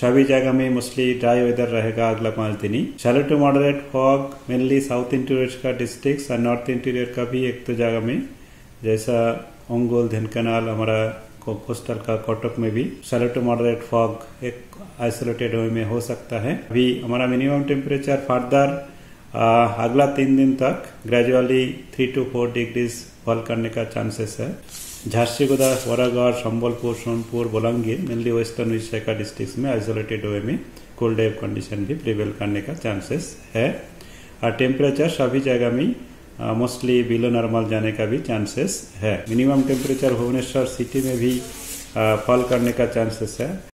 सभी जगह में मोस्टली ड्राई वेदर रहेगा अगला 5 दिन। Shallow to moderate fog mainly south interior का डिस्ट्रिक्ट और नॉर्थ इंटीरियर का भी एक तो जगह में, जैसा अंगुल धनकनाल हमारा कोस्टल का कोटक में भी शैलो टू मॉडरेट फॉग एक आइसोलेटेड वे में हो सकता है। अभी हमारा मिनिमम टेम्परेचर फर्दर अगला 3 दिन तक ग्रेजुअली 3 to 4 डिग्रीज फॉल करने का चांसेस है। झारसीगुड़ा, बरगढ़, संबलपुर, सोनपुर, बलंगीर मेनली वेस्टर्न उड़ीसा का डिस्ट्रिक्ट में आइसोलेटेड वे में कोल्ड एयर कंडीशन भी प्रिवेल करने का चांसेस है और टेम्परेचर सभी जगह में मोस्टली बिलो नॉर्मल जाने का भी चांसेस है। मिनिमम टेम्परेचर भुवनेश्वर सिटी में भी फॉल करने का चांसेस है।